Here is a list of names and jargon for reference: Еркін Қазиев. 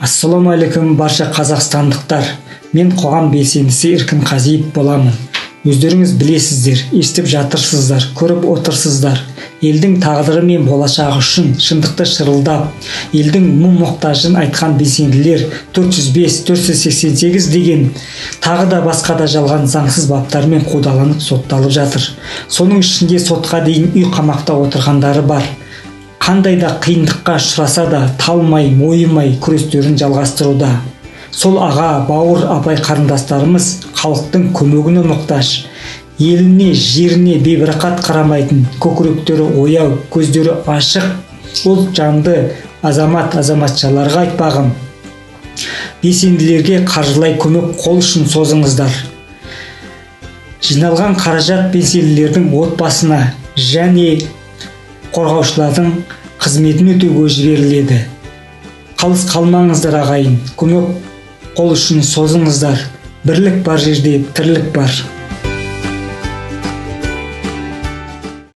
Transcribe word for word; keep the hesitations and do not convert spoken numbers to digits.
Ассаламу алейкум барша қазақстандықтар. Мен қоғам белсендісі Еркін Қазиев боламын. Өздеріңіз білесіздер, естіп жатырсыздар, көріп отырсыздар. Елдің тағдыры мен болашағы үшін шындықты шырылдап, елдің мұң-мұқтажын айтқан белсенділер төрт жүз бес төрт жүз сексен сегіз деген тағы да басқа да жалған заңсыз баптармен қудаланып сотталып жатыр. Соның ішінде сотқа дейін үй қамақта отырғандары бар. Қандай да қиындыққа ұшыраса да талмай, мойымай күрестерін жалғастыруда. Сол аға, бауыр, апай қарындастарымыз халықтың көмегіне мұқтаж. Еліне, жеріне бейбарақат қарамайтын, көкіректері ояу, көздері ашық, ол жанды азамат-азаматшаларға айтпағым. Белсенділерге қаржылай көмек қол ұшын созыңыздар. Жиналған қаражат белсенділердің отбасына және қорғаушылардың қызметін өтеуге жіберіледі. Қалыс қалмаңыздар ағайын, көмек қол ұшын созыңыздар. Бірлік бар жерде тірлік бар.